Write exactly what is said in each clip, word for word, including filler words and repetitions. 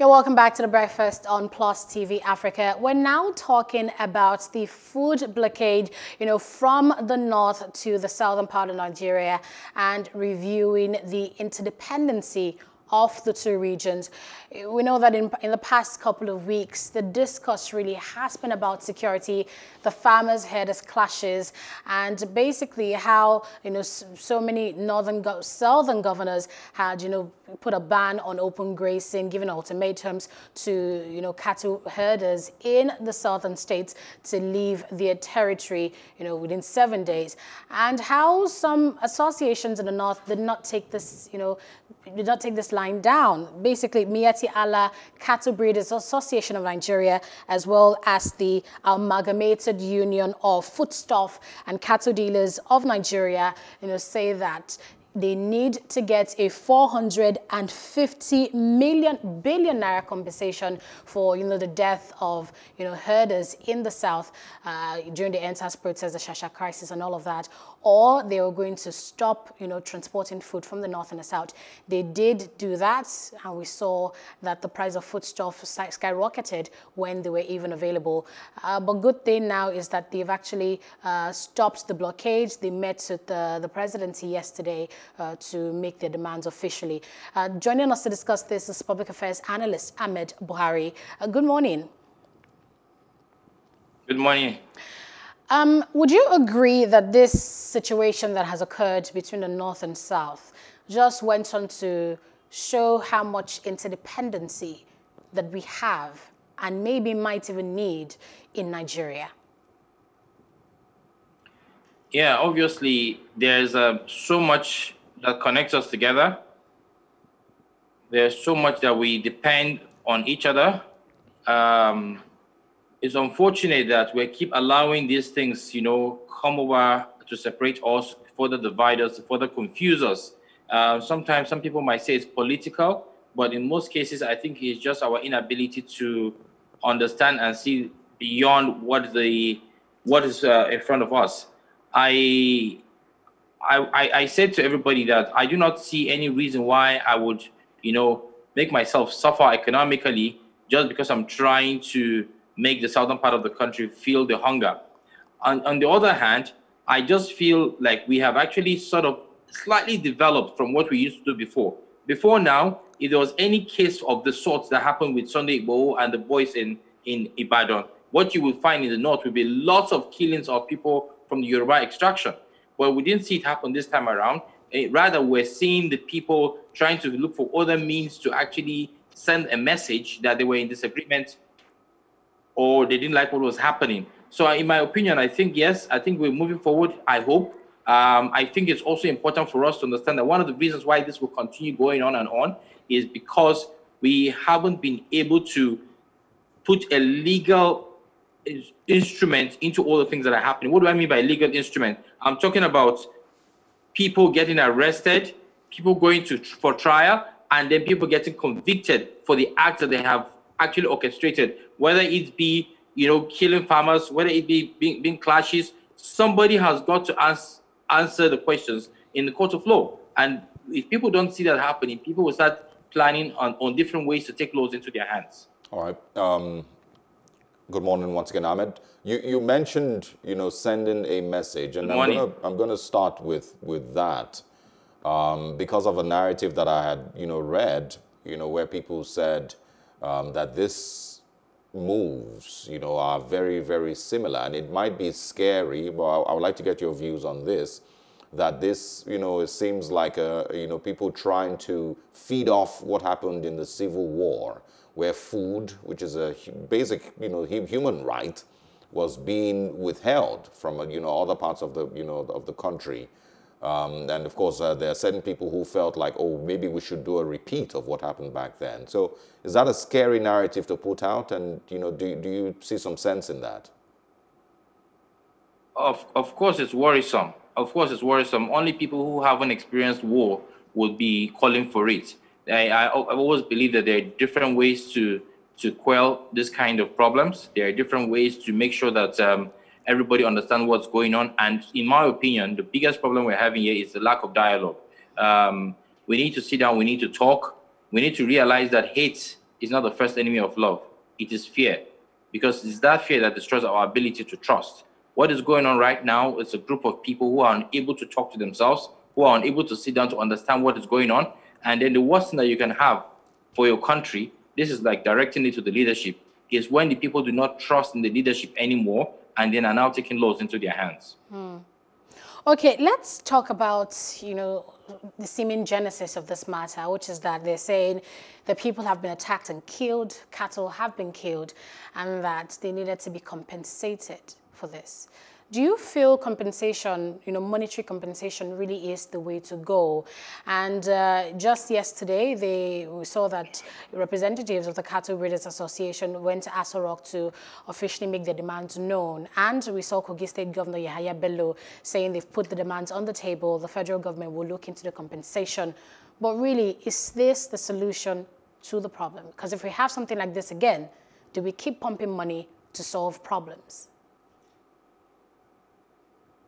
You're welcome back to The Breakfast on Plus T V Africa. We're now talking about the food blockade, you know, from the north to the southern part of Nigeria and reviewing the interdependency of the two regions. We know that in, in the past couple of weeks, the discourse really has been about security, the farmers' herders' clashes, and basically how, you know, so many northern, go southern governors had, you know, put a ban on open grazing, giving ultimatums to, you know, cattle herders in the southern states to leave their territory, you know, within seven days, and how some associations in the north did not take this, you know, did not take this down. Basically, Miyetti Allah, Cattle Breeders Association of Nigeria, as well as the Amalgamated Union of Foodstuff and Cattle Dealers of Nigeria, you know, say that they need to get a four hundred fifty million billion naira compensation for, you know, the death of, you know, herders in the south uh, during the Endsars protest, the Shasha crisis and all of that, or they were going to stop, you know, transporting food from the north and the south. They did do that, and we saw that the price of foodstuff skyrocketed when they were even available. Uh, but good thing now is that they've actually uh, stopped the blockade. They met with the, the presidency yesterday Uh, to make their demands officially. Uh, joining us to discuss this is Public Affairs Analyst Ahmed Buhari. Uh, good morning. Good morning. Um, would you agree that this situation that has occurred between the North and South just went on to show how much interdependency that we have and maybe might even need in Nigeria? Yeah, obviously, there's uh, so much that connects us together. There's so much that we depend on each other. Um, it's unfortunate that we keep allowing these things, you know, come over to separate us, further divide us, further confuse us. Uh, sometimes some people might say it's political, but in most cases, I think it's just our inability to understand and see beyond what the what is uh, in front of us. I, I, I said to everybody that I do not see any reason why I would, you know, make myself suffer economically just because I'm trying to make the southern part of the country feel the hunger. On, on the other hand, I just feel like we have actually sort of slightly developed from what we used to do before. Before now, if there was any case of the sorts that happened with Sunday Igboho and the boys in, in Ibadan, what you will find in the north will be lots of killings of people from the Yoruba extraction. Well, we didn't see it happen this time around. Rather, we're seeing the people trying to look for other means to actually send a message that they were in disagreement or they didn't like what was happening. So in my opinion, I think, yes, I think we're moving forward, I hope. Um, I think it's also important for us to understand that one of the reasons why this will continue going on and on is because we haven't been able to put a legal instrument into all the things that are happening. What do I mean by legal instrument? I'm talking about people getting arrested, people going to for trial, and then people getting convicted for the acts that they have actually orchestrated, whether it be, you know, killing farmers, whether it be being, being clashes. Somebody has got to ask, answer the questions in the court of law. And if people don't see that happening, people will start planning on, on different ways to take laws into their hands. All right. Um... Good morning once again, Ahmed. You, you mentioned, you know, sending a message, and I'm gonna, I'm gonna start with, with that um, because of a narrative that I had, you know, read, you know, where people said um, that this moves, you know, are very, very similar, and it might be scary, but I, I would like to get your views on this, that this, you know, it seems like, a, you know, people trying to feed off what happened in the Civil War, where food, which is a basic, you know, human right, was being withheld from, you know, other parts of the, you know, of the country. Um, and of course, uh, there are certain people who felt like, oh, maybe we should do a repeat of what happened back then. So is that a scary narrative to put out? And, you know, do, do you see some sense in that? Of, of course, it's worrisome. Of course, it's worrisome. Only people who haven't experienced war would be calling for it. I, I, I always believe that there are different ways to, to quell this kind of problems. There are different ways to make sure that um, everybody understands what's going on. And in my opinion, the biggest problem we're having here is the lack of dialogue. Um, we need to sit down. We need to talk. We need to realize that hate is not the first enemy of love. It is fear, because it's that fear that destroys our ability to trust. What is going on right now is a group of people who are unable to talk to themselves, who are unable to sit down to understand what is going on. And then the worst thing that you can have for your country, this is like directing it to the leadership, is when the people do not trust in the leadership anymore and then are now taking laws into their hands. Mm. Okay, let's talk about, you know, the seeming genesis of this matter, which is that they're saying the people have been attacked and killed, cattle have been killed, and that they needed to be compensated for this. Do you feel compensation, you know, monetary compensation really is the way to go? And uh, just yesterday, they, we saw that representatives of the Cattle Breeders Association went to Aso Rock to officially make their demands known. And we saw Kogi State Governor Yahya Bello saying they've put the demands on the table, the federal government will look into the compensation. But really, is this the solution to the problem? Because if we have something like this again, do we keep pumping money to solve problems?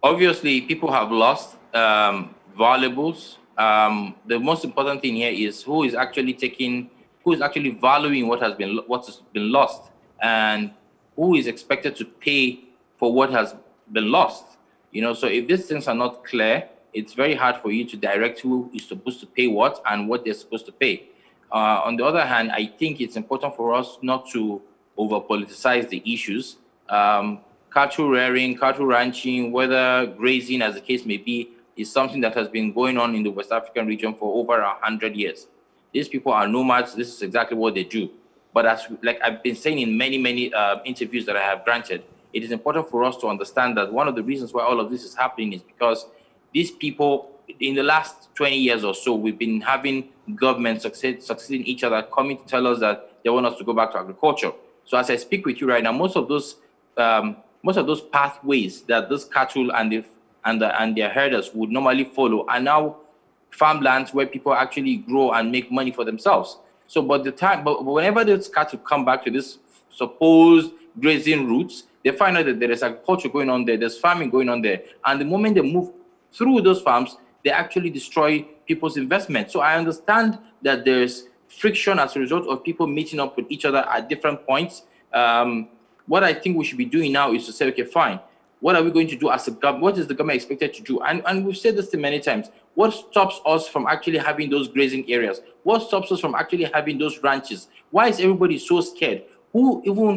Obviously, people have lost um, valuables. Um, the most important thing here is who is actually taking, who is actually valuing what has been what has been lost, and who is expected to pay for what has been lost. You know, so if these things are not clear, it's very hard for you to direct who is supposed to pay what and what they're supposed to pay. Uh, on the other hand, I think it's important for us not to over-politicize the issues. Um, Cattle rearing, cattle ranching, whether grazing as the case may be, is something that has been going on in the West African region for over a hundred years. These people are nomads. This is exactly what they do. But as like I've been saying in many, many uh, interviews that I have granted, it is important for us to understand that one of the reasons why all of this is happening is because these people, in the last twenty years or so, we've been having governments succeed, succeeding each other, coming to tell us that they want us to go back to agriculture. So as I speak with you right now, most of those... Um, Most of those pathways that those cattle and, the, and, the, and their herders would normally follow are now farmlands where people actually grow and make money for themselves. So, but the time, but whenever those cattle come back to this supposed grazing routes, they find out that there is agriculture going on there, there's farming going on there. And the moment they move through those farms, they actually destroy people's investment. So I understand that there's friction as a result of people meeting up with each other at different points. Um, What I think we should be doing now is to say, okay, fine, what are we going to do as a government? What is the government expected to do? And, and we've said this thing many times. What stops us from actually having those grazing areas? What stops us from actually having those ranches? Why is everybody so scared? Who even,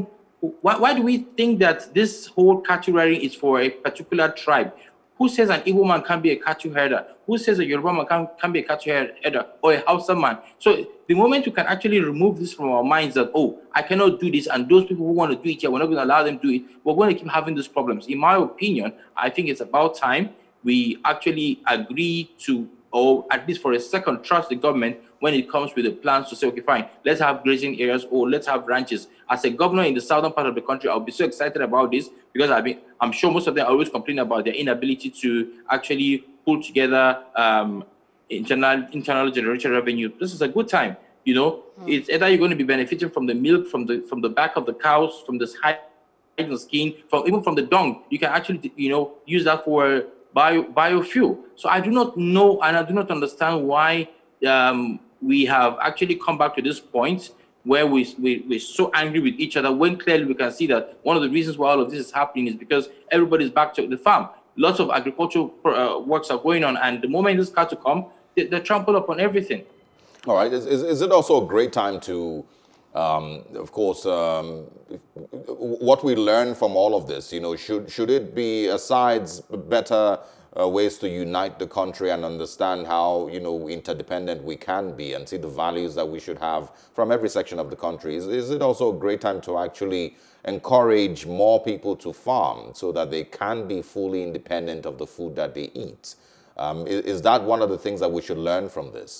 why, why do we think that this whole cattle rearing is for a particular tribe? Who says an Igbo man can't be a cattle herder? Who says a Yoruba man can't, can't be a cattle herder or a Hausa man? So the moment you can actually remove this from our minds that, oh, I cannot do this, and those people who want to do it here, we're not going to allow them to do it, we're going to keep having these problems. In my opinion, I think it's about time we actually agree to, or at least for a second, trust the government when it comes with the plans to say, okay, fine, let's have grazing areas or let's have ranches. As a governor in the southern part of the country, I'll be so excited about this because I've been, I'm sure most of them always complain about their inability to actually pull together um, internal internal generation revenue. This is a good time, you know. Mm. It's either you're going to be benefiting from the milk, from the from the back of the cows, from the hide and skin, from even from the dung. You can actually, you know, use that for bio biofuel. So I do not know, and I do not understand why um, we have actually come back to this point where we, we, we're so angry with each other, when clearly we can see that one of the reasons why all of this is happening is because everybody's back to the farm. Lots of agricultural uh, works are going on, and the moment this cattle come, they, they trample upon everything. All right. Is, is, is it also a great time to, um, of course, um, what we learn from all of this, you know, should, should it be, asides, better Uh, ways to unite the country and understand how, you know, interdependent we can be and see the values that we should have from every section of the country? Is, is it also a great time to actually encourage more people to farm so that they can be fully independent of the food that they eat? Um, is, is that one of the things that we should learn from this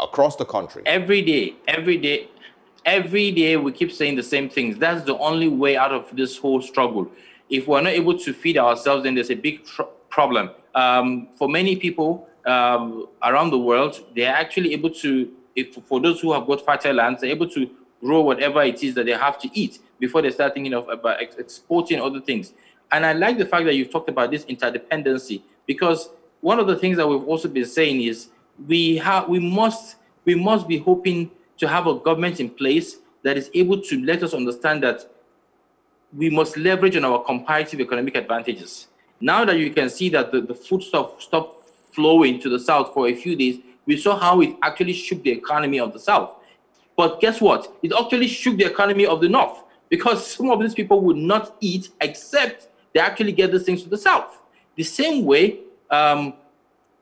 across the country? Every day, every day, every day we keep saying the same things. That's the only way out of this whole struggle. If we're not able to feed ourselves, then there's a big trouble. problem. Um, for many people um, around the world, they're actually able to, if, for those who have got fertile lands, they're able to grow whatever it is that they have to eat before they start thinking of about ex exporting other things. And I like the fact that you've talked about this interdependency, because one of the things that we've also been saying is we have, we must, we must be hoping to have a government in place that is able to let us understand that we must leverage on our comparative economic advantages. Now that you can see that the, the foodstuff stopped flowing to the South for a few days, we saw how it actually shook the economy of the South. But guess what? It actually shook the economy of the North, because some of these people would not eat except they actually get these things to the South. The same way, um,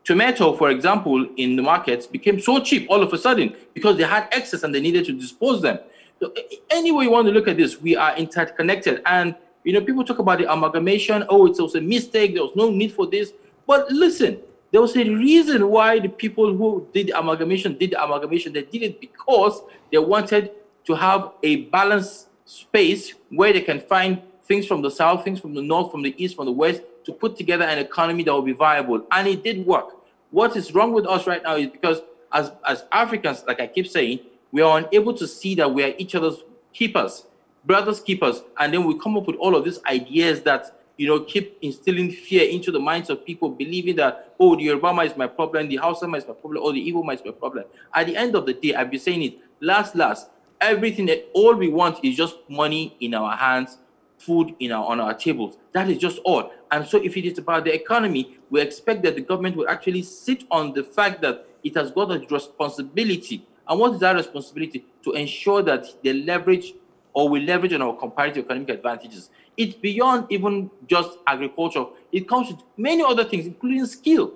tomato, for example, in the markets became so cheap all of a sudden because they had excess and they needed to dispose them. So any way you want to look at this, we are interconnected. And, you know, people talk about the amalgamation. Oh, it was a mistake. There was no need for this. But listen, there was a reason why the people who did the amalgamation did the amalgamation. They did it because they wanted to have a balanced space where they can find things from the South, things from the North, from the East, from the West, to put together an economy that will be viable. And it did work. What is wrong with us right now is because as, as Africans, like I keep saying, we are unable to see that we are each other's keepers, brothers keepers. And then we come up with all of these ideas that, you know, keep instilling fear into the minds of people, believing that, oh, the Yorubama is my problem, the Hausama is my problem, or the Igbo is my problem. At the end of the day, I've been saying it, last, last, everything, that all we want is just money in our hands, food in our, on our tables. That is just all. And so if it is about the economy, we expect that the government will actually sit on the fact that it has got a responsibility. And what is that responsibility? To ensure that they leverage, or we leverage on our comparative economic advantages. It's beyond even just agriculture. It comes with many other things, including skill.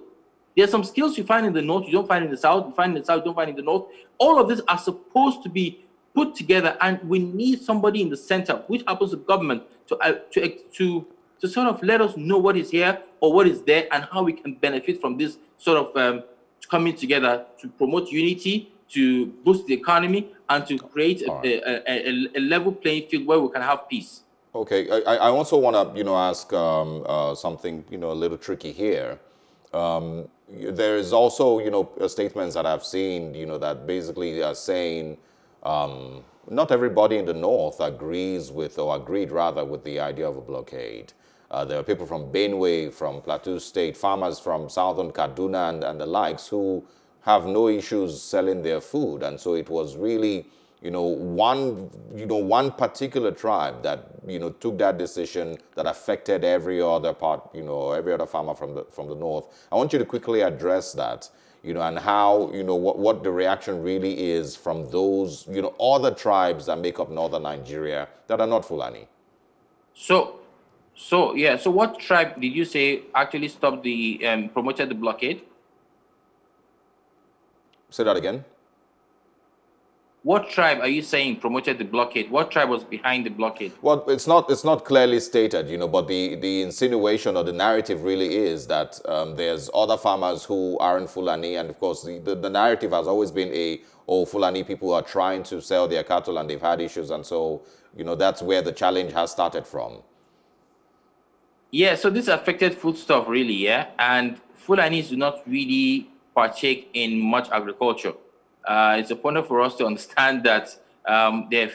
There are some skills you find in the North, you don't find in the South, you find in the South, you don't find in the North. All of these are supposed to be put together, and we need somebody in the center, which happens to government, to, uh, to, to, to sort of let us know what is here or what is there and how we can benefit from this sort of um, coming together to promote unity, to boost the economy, and to create a, right. a, a, a level playing field where we can have peace. Okay, I, I also want to, you know, ask um, uh, something, you know, a little tricky here. Um, there is also, you know, statements that I've seen, you know, that basically are saying, Um, not everybody in the North agrees with, or agreed rather, with the idea of a blockade. Uh, there are people from Benue, from Plateau State, farmers from southern Kaduna and, and the likes who have no issues selling their food. And so it was really, you know, one, you know, one particular tribe that, you know, took that decision that affected every other part, you know, every other farmer from the, from the North. I want you to quickly address that. You know, and how, you know, what, what the reaction really is from those, you know, other tribes that make up northern Nigeria that are not Fulani. So, so yeah, so what tribe did you say actually stopped the, um, promoted the blockade? Say that again. What tribe are you saying promoted the blockade? What tribe was behind the blockade? Well, it's not, it's not clearly stated, you know, but the, the insinuation or the narrative really is that um, there's other farmers who aren't Fulani. And of course, the, the, the narrative has always been a, oh, Fulani people are trying to sell their cattle and they've had issues. And so, you know, that's where the challenge has started from. Yeah, so this affected foodstuff really, yeah. And Fulanis do not really partake in much agriculture. Uh, it's important for us to understand that um, they,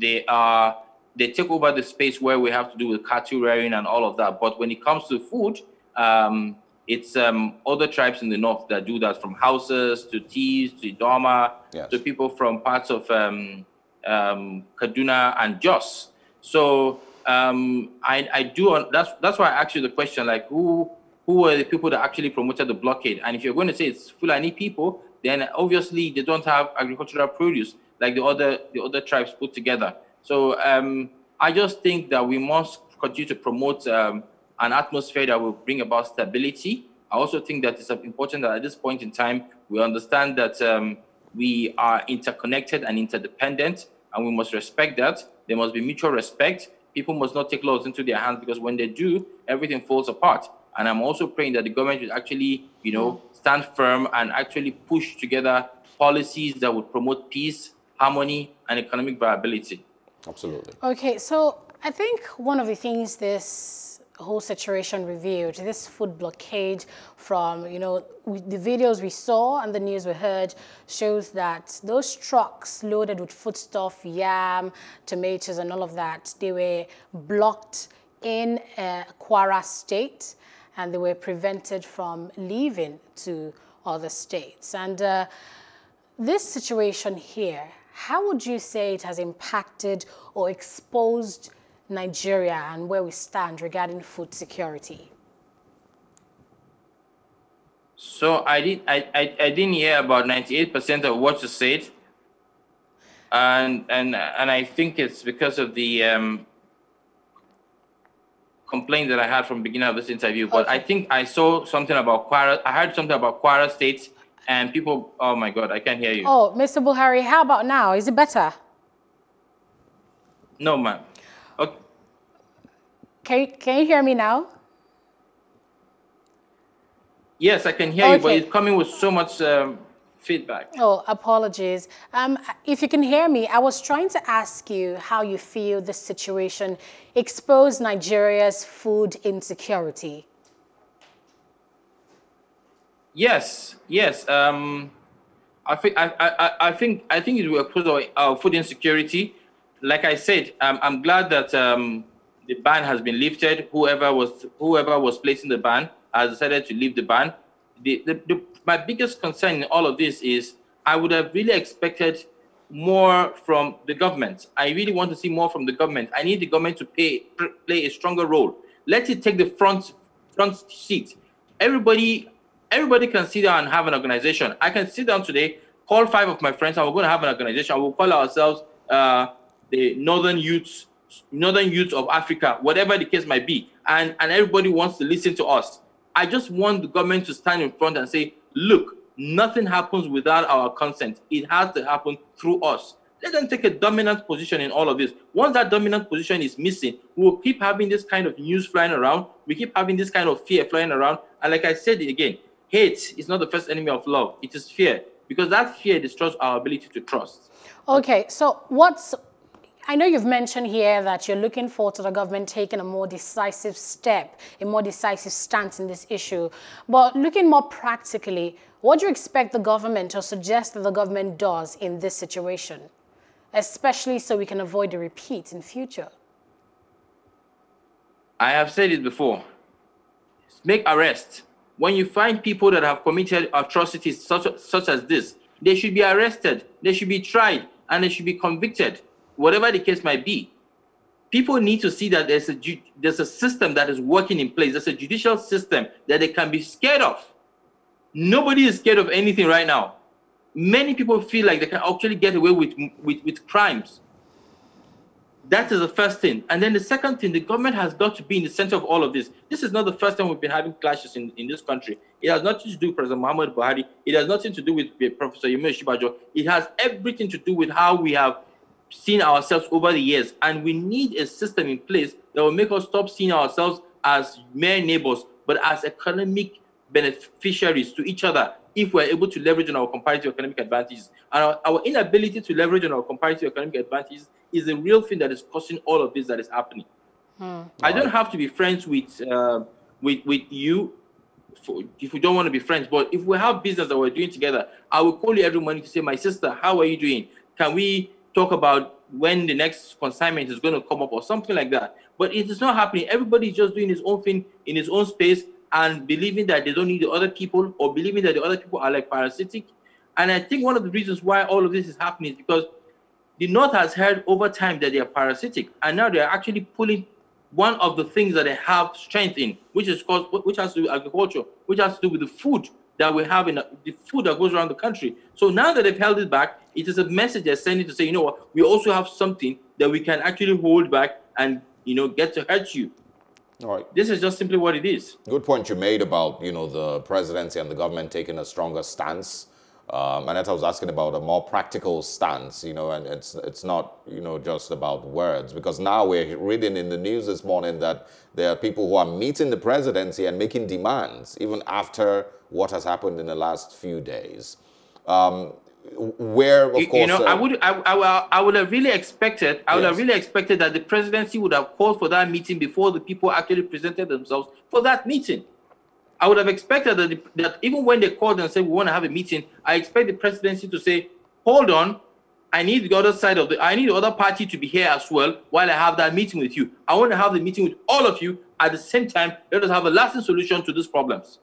they, are, they take over the space where we have to do with cattle rearing and all of that. But when it comes to food, um, it's um, other tribes in the North that do that, from Hausas to Tis to Idoma, yes, to people from parts of um, um, Kaduna and Jos. So um, I, I do, that's, that's why I asked you the question, like, who, who are the people that actually promoted the blockade? And if you're going to say it's Fulani people, then obviously they don't have agricultural produce like the other, the other tribes put together. So um, I just think that we must continue to promote um, an atmosphere that will bring about stability. I also think that it's important that at this point in time, we understand that um, we are interconnected and interdependent, and we must respect that. There must be mutual respect. People must not take laws into their hands, because when they do, everything falls apart. And I'm also praying that the government will actually, you know, stand firm and actually push together policies that would promote peace, harmony, and economic viability. Absolutely. Okay, so I think one of the things this whole situation revealed, this food blockade from, you know, we, the videos we saw and the news we heard shows that those trucks loaded with foodstuff, yam, tomatoes, and all of that, they were blocked in uh, Kwara State, and they were prevented from leaving to other states. And uh, this situation here How would you say it has impacted or exposed Nigeria and where we stand regarding food security? So I didn't, I, I, I didn't hear about ninety-eight percent of what you said. And, and, and I think it's because of the um, complaint that I had from the beginning of this interview. But okay. I think I saw something about Kwara. I heard something about Kwara State and people, oh my God, I can't hear you. Oh, Mister Buhari, how about now? Is it better? No, ma'am. Okay. Can, can you hear me now? Yes, I can hear okay. you, but it's coming with so much um, feedback. Oh, apologies. Um, if you can hear me, I was trying to ask you how you feel this situation exposed Nigeria's food insecurity. Yes, yes. Um, I think I, I, I think I think it will expose our, our food insecurity. Like I said, um, I'm glad that um, the ban has been lifted. Whoever was whoever was placing the ban has decided to leave the ban. The, the, the, my biggest concern in all of this is I would have really expected more from the government. I really want to see more from the government. I need the government to pay, play a stronger role. Let it take the front, front seat. Everybody, everybody can sit down and have an organization. I can sit down today, call five of my friends, and we're going to have an organization. We'll call ourselves uh, the Northern Youths, Northern Youths of Africa, whatever the case might be. And, and everybody wants to listen to us. I just want the government to stand in front and say, look, nothing happens without our consent. It has to happen through us. Let them take a dominant position in all of this. Once that dominant position is missing, we will keep having this kind of news flying around. We keep having this kind of fear flying around. And like I said again, hate is not the first enemy of love. It is fear, because that fear destroys our ability to trust. Okay, so what's... I know you've mentioned here that you're looking forward to the government taking a more decisive step, a more decisive stance in this issue. But looking more practically, what do you expect the government or suggest that the government does in this situation, especially so we can avoid a repeat in future? I have said it before. Make arrests. When you find people that have committed atrocities such, such as this, they should be arrested, they should be tried, and they should be convicted. Whatever the case might be, people need to see that there's a, there's a system that is working in place. There's a judicial system that they can be scared of. Nobody is scared of anything right now. Many people feel like they can actually get away with, with, with crimes. That is the first thing. And then the second thing, the government has got to be in the center of all of this. This is not the first time we've been having clashes in, in this country. It has nothing to do with President Muhammadu Buhari. It has nothing to do with Professor Yemi Shobayo. It has everything to do with how we have seen ourselves over the years, and we need a system in place that will make us stop seeing ourselves as mere neighbors, but as economic beneficiaries to each other if we're able to leverage on our comparative economic advantages. And our, our inability to leverage on our comparative economic advantages is the real thing that is causing all of this that is happening. Hmm. I don't have to be friends with, uh, with, with you for, if we don't want to be friends, but if we have business that we're doing together, I will call you every morning to say, my sister, how are you doing? Can we talk about when the next consignment is going to come up or something like that? But it is not happening. Everybody's just doing his own thing in his own space and believing that they don't need the other people, or believing that the other people are like parasitic. And I think one of the reasons why all of this is happening is because the North has heard over time that they are parasitic, and now they are actually pulling one of the things that they have strength in, which is called, which has to do with agriculture, which has to do with the food that we have in the food that goes around the country. So now that they've held it back, it is a message they're sending to say, you know what, we also have something that we can actually hold back and, you know, get to hurt you. All right. This is just simply what it is. Good point you made about, you know, the presidency and the government taking a stronger stance. Um, and as I was asking about a more practical stance, you know, and it's, it's not, you know, just about words, because now we're reading in the news this morning that there are people who are meeting the presidency and making demands, even after what has happened in the last few days. Um, where, of you, course... You know, uh, I, would, I, I, I would have really expected, I would yes. have really expected that the presidency would have called for that meeting before the people actually presented themselves for that meeting. I would have expected that, the, that even when they called and said, we want to have a meeting, I expect the presidency to say, hold on, I need the other side of the, I need the other party to be here as well while I have that meeting with you. I want to have the meeting with all of you at the same time. Let us have a lasting solution to these problems.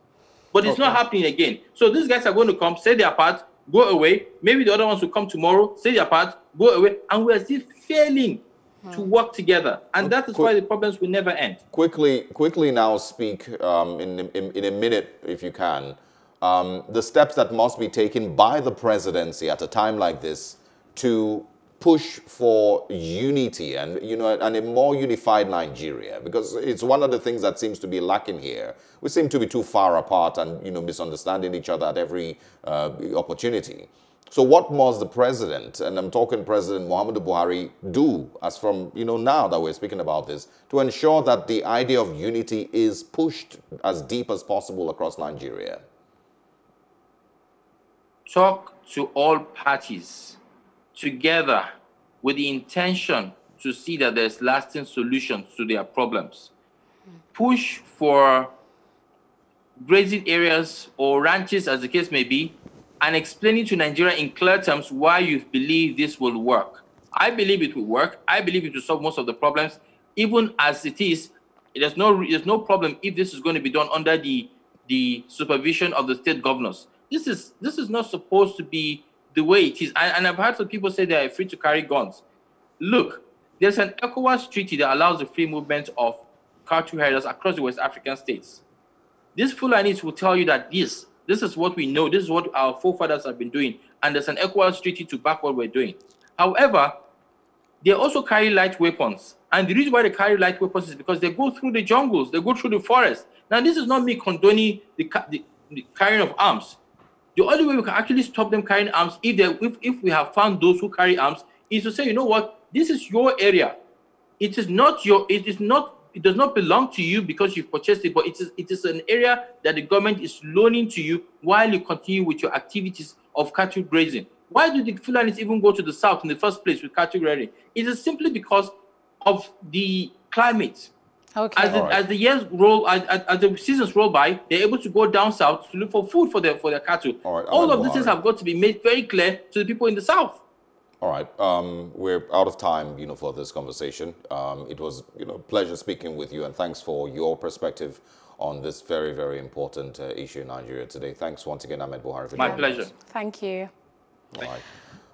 But it's okay. not happening again. So these guys are going to come, say their part, go away. Maybe the other ones will come tomorrow, say their part, go away. And we're still failing hmm. to work together. And that is Qu why the problems will never end. Quickly, quickly now speak um, in, in, in a minute, if you can, um, the steps that must be taken by the presidency at a time like this to push for unity and, you know, and a more unified Nigeria, because it's one of the things that seems to be lacking here. We seem to be too far apart and, you know, misunderstanding each other at every uh, opportunity. So what must the president, and I'm talking President Muhammadu Buhari, do as from, you know, now that we're speaking about this, to ensure that the idea of unity is pushed as deep as possible across Nigeria? Talk to all parties together with the intention to see that there's lasting solutions to their problems. Push for grazing areas or ranches, as the case may be, and explaining to Nigeria in clear terms why you believe this will work. I believe it will work. I believe it will solve most of the problems. Even as it is, there's no, there's no problem if this is going to be done under the, the supervision of the state governors. This is, this is not supposed to be the way it is. And, and I've heard some people say they are free to carry guns. Look, there's an ECOWAS treaty that allows the free movement of cattle herders across the West African states. These Fulanis will tell you that this, this is what we know, this is what our forefathers have been doing, and there's an ECOWAS treaty to back what we're doing. However, they also carry light weapons. And the reason why they carry light weapons is because they go through the jungles, they go through the forest. Now, this is not me condoning the, the, the carrying of arms. The only way we can actually stop them carrying arms, if, if, if we have found those who carry arms, is to say, you know what, this is your area. It is not your, it is not, it does not belong to you because you've purchased it, but it is, it is an area that the government is loaning to you while you continue with your activities of cattle grazing. Why do the Fulanis even go to the south in the first place with cattle grazing? It is simply because of the climate. Okay. As, the, right. as the years roll, as, as the seasons roll by, they're able to go down south to look for food for their for their cattle. All, right, All of these things have got to be made very clear to the people in the south. All right, um, we're out of time, you know, for this conversation. Um, it was, you know, a pleasure speaking with you, and thanks for your perspective on this very, very important uh, issue in Nigeria today. Thanks once again, Ahmed Buhari. For My pleasure. Us. Thank you. All right.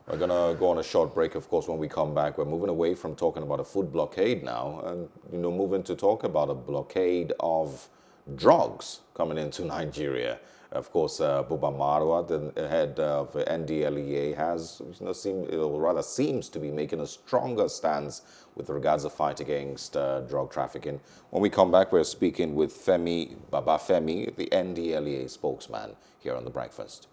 We're going to go on a short break, of course. When we come back, we're moving away from talking about a food blockade now and, you know, moving to talk about a blockade of drugs coming into Nigeria. Of course, uh, Buba Marwa, the head of N D L E A, has, you know, seem, or rather seems to be making a stronger stance with regards to fight against uh, drug trafficking. When we come back, we're speaking with Femi Babafemi, the N D L E A spokesman, here on The Breakfast.